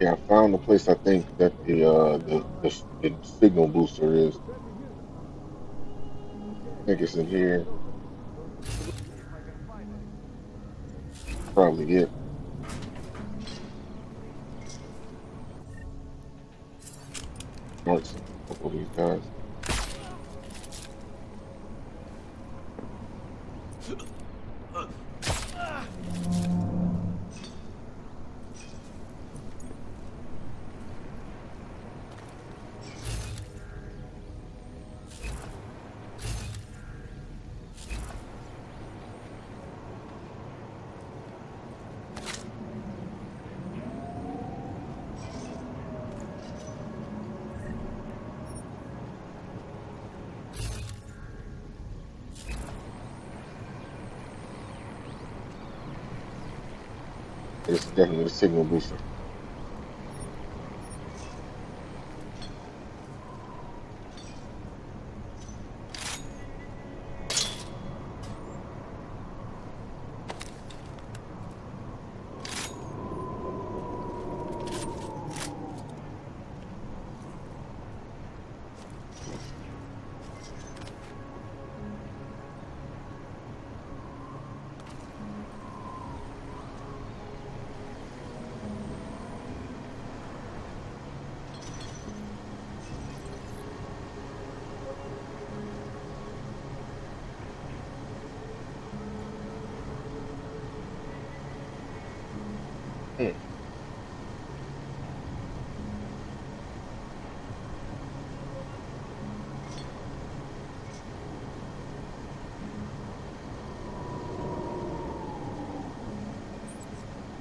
Yeah, I found the place I think that the signal booster is. I think it's in here. Probably it. Marks a couple of these guys. It's definitely a signal booster.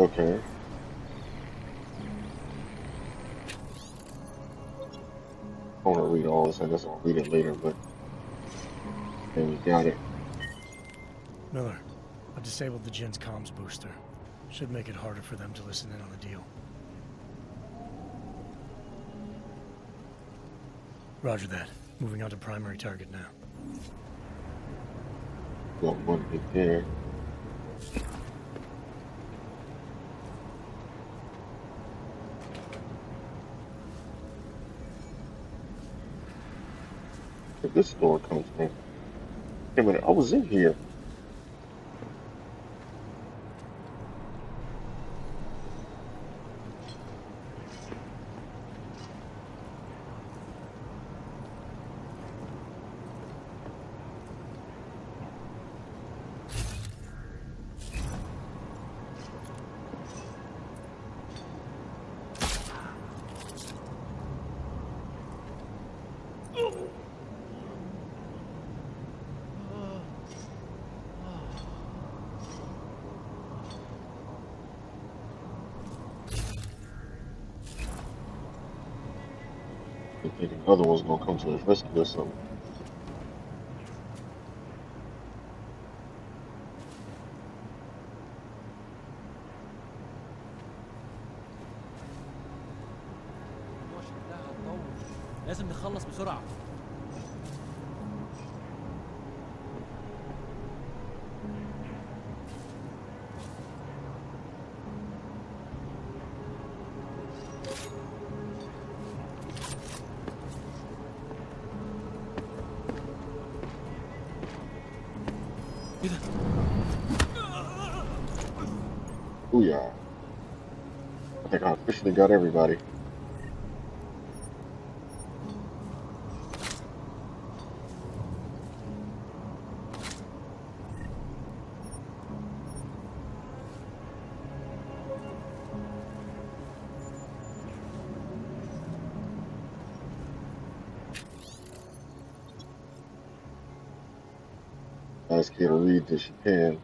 Okay. I want to read all this. I guess I'll read it later, but then we got it. Miller, I've disabled the Gen's comms booster. Should make it harder for them to listen in on the deal. Roger that. Moving on to primary target now. Got one right there. This door comes from. Wait a minute, I was in here. Another one's gonna come to his rescue or something. Booyah. I think I officially got everybody. Nice kid to read this, you can.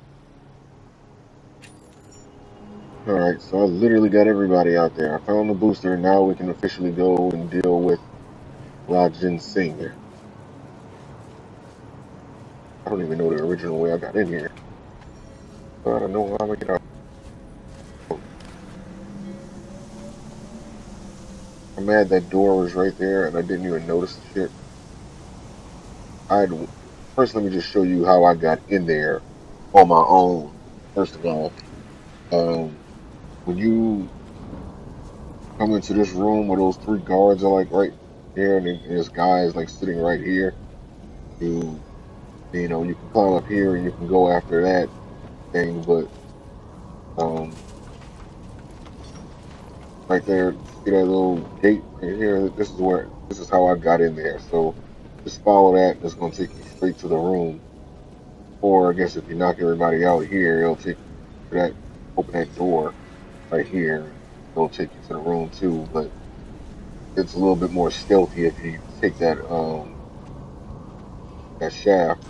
Alright, so I literally got everybody out there. I found the booster, and now we can officially go and deal with Rajin Singh. I don't even know the original way I got in here. But I don't know how I get out. I'm mad that door was right there, and I didn't even notice the shit. First, let me just show you how I got in there on my own, first of all. When you come into this room where those three guards are like right there, and this guy is like sitting right here. You know, you can climb up here and you can go after that thing, but right there, see that little gate right here? This is how I got in there. So just follow that. It's gonna take you straight to the room. Or I guess if you knock everybody out here, it'll take you to that, open that door right here. It'll take you to the room too, but it's a little bit more stealthy if you take that that shaft.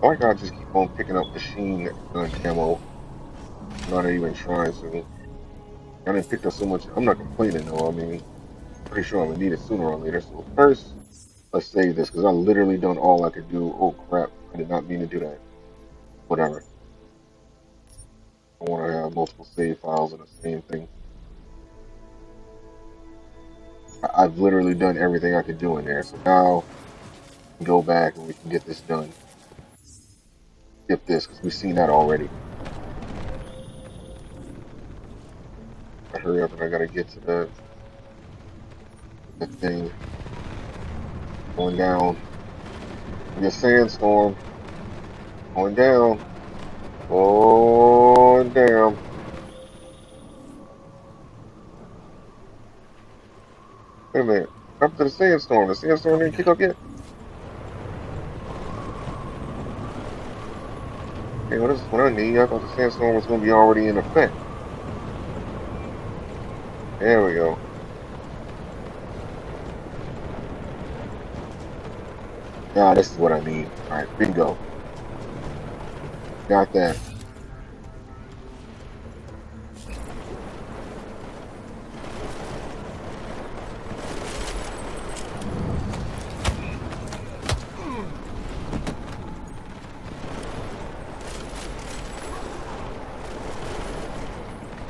Why do I just keep on picking up machine gun ammo? I'm not even trying to. I didn't pick up so much. I'm not complaining though. I mean, pretty sure I'm gonna need it sooner or later. So first, let's save this because I literally done all I could do. Oh crap! I did not mean to do that. Whatever. I want to have multiple save files in the same thing. I've literally done everything I could do in there. So now we can go back and we can get this done. Skip this because we've seen that already. I hurry up and I gotta get to the. That thing going down in the sandstorm, going down. Wait a minute, up to the sandstorm. The sandstorm didn't kick up yet. Hey, well, this is what I need. I thought the sandstorm was going to be already in effect. There we go. Nah, this is what I need. Alright, bingo. Got that.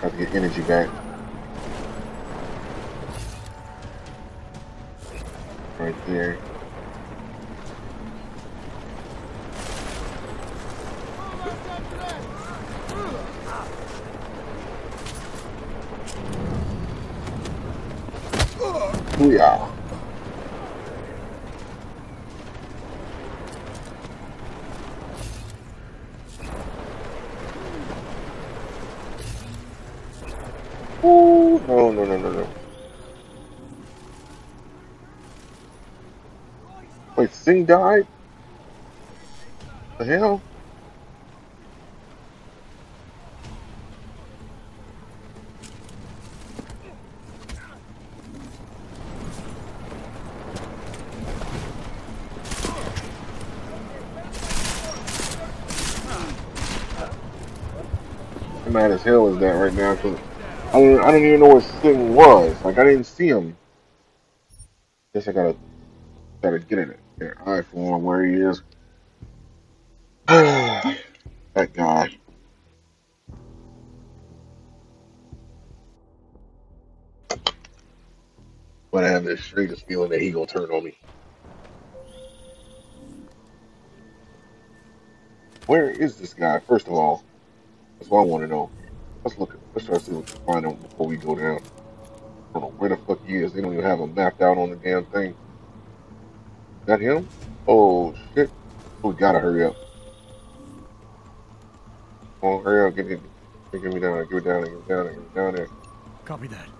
Have to get energy back. Right there. Booyah. Ooh, no. Wait, Singh died? The hell? Mad as hell is that right now because I didn't even know where Singh was. Like I didn't see him. Guess I gotta get in it. Yeah, eye for him where he is. That guy. But I have this strangest feeling that he gonna turn on me. Where is this guy? First of all. That's what I want to know. Let's look. Let's try to see what we can find out before we go down. I don't know where the fuck he is. They don't even have him mapped out on the damn thing. Not him? Oh shit! We gotta hurry up. Come on, hurry up! Get me down! Get it down! Get it down! Get it down there! Copy that.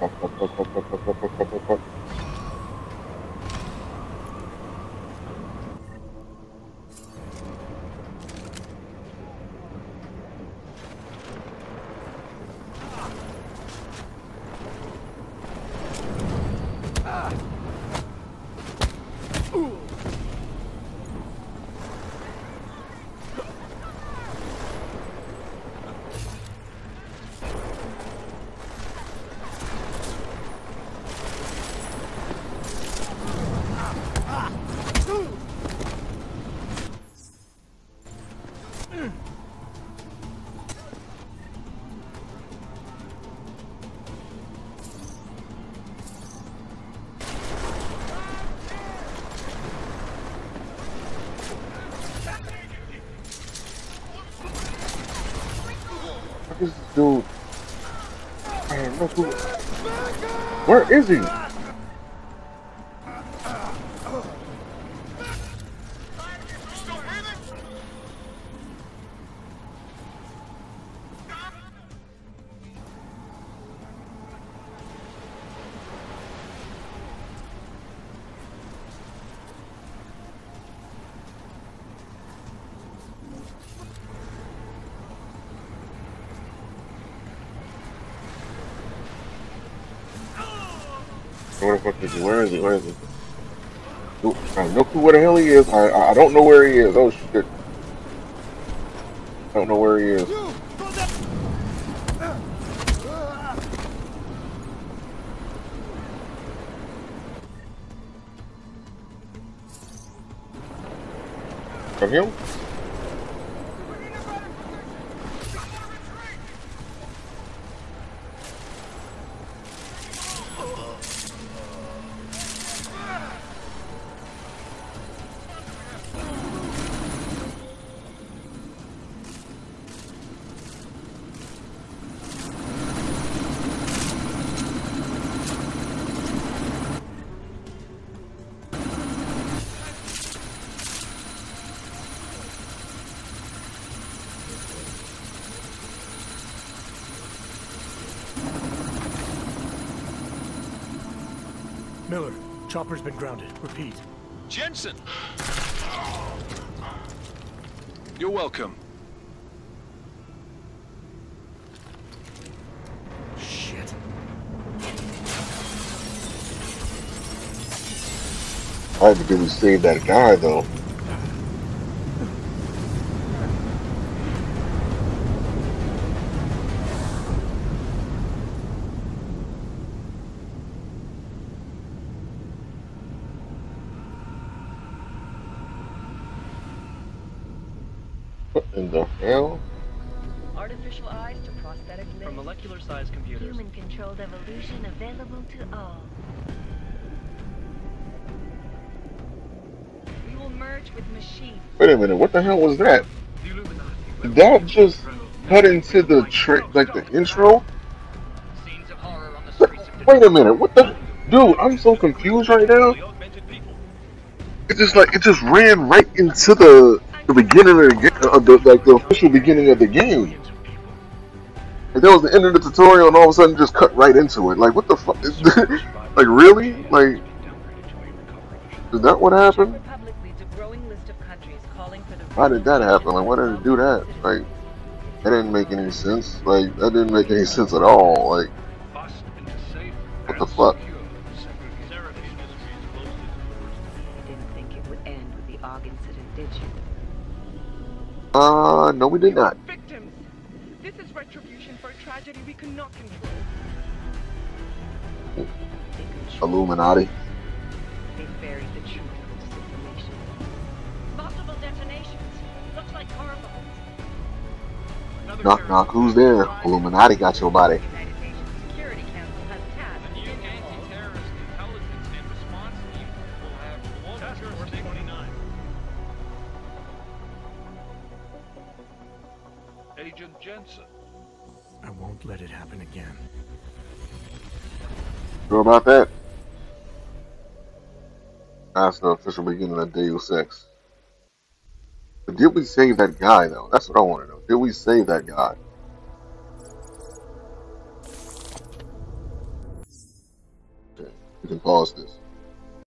Up. dude. Man, no clue. Where is he? Where the fuck is he? Where is he? Where is he? Ooh, I have no clue where the hell he is. I don't know where he is. Oh shit. I don't know where he is. Come here? Miller, chopper's been grounded. Repeat. Jensen! You're welcome. Shit. I had to do is save that guy, though. In the hell? Artificial eyes to prosthetic limbs. From molecular size computers. Human controlled evolution available to all. We will merge with machines. Wait a minute, what the hell was that? Did that just cut into the intro? Scenes of horror on the streets of... Wait a minute, what the dude, I'm so confused right now. It's just like it just ran right into the beginning of the official beginning of the game. If that was the end of the tutorial and all of a sudden just cut right into it. Like what the fuck is this? Like really? Like is that what happened? Why did that happen? Like why did it do that? Like that didn't make any sense. Like that didn't make any sense at all. Like what the fuck? You didn't think it would end with the Og incident, did you? No, we did not. Victims. This is retribution for a tragedy we cannot control. Illuminati. They buried the truth in this information. Possible detonations. Looks like horror bombs. Knock, knock. Who's there? Illuminati got your body. Agent Jensen. I won't let it happen again. Sure about that? That's the official beginning of Deus Ex. But did we save that guy though? That's what I want to know. Did we save that guy? Okay, we can pause this.